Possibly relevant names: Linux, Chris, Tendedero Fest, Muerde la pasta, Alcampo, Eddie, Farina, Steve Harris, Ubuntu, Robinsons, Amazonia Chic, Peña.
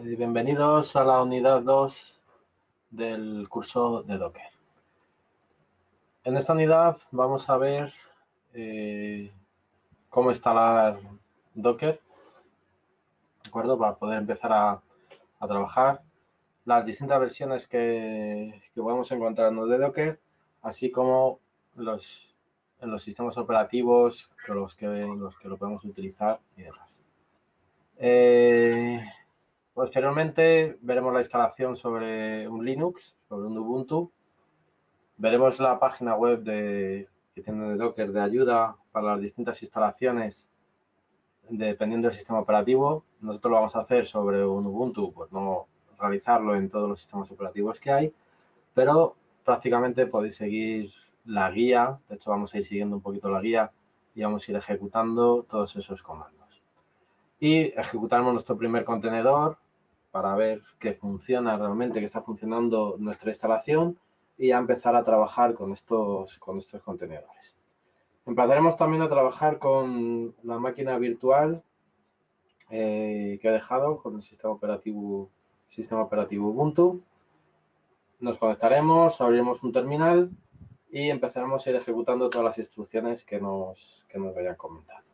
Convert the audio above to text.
Bienvenidos a la unidad 2 del curso de Docker. En esta unidad vamos a ver cómo instalar Docker, ¿de acuerdo? Para poder empezar a trabajar las distintas versiones que podemos encontrarnos de Docker, así como en los sistemas operativos con los que lo podemos utilizar y demás. Posteriormente veremos la instalación sobre un Linux, sobre un Ubuntu. Veremos la página web que tiene de Docker de ayuda para las distintas instalaciones dependiendo del sistema operativo. Nosotros lo vamos a hacer sobre un Ubuntu, pues no realizarlo en todos los sistemas operativos que hay, pero prácticamente podéis seguir la guía. De hecho, vamos a ir siguiendo un poquito la guía y vamos a ir ejecutando todos esos comandos. Y ejecutaremos nuestro primer contenedor para ver que funciona realmente, que está funcionando nuestra instalación, y a empezar a trabajar con estos contenedores. Empezaremos también a trabajar con la máquina virtual que he dejado, con el sistema operativo Ubuntu. Nos conectaremos, abriremos un terminal y empezaremos a ir ejecutando todas las instrucciones que nos vayan comentando.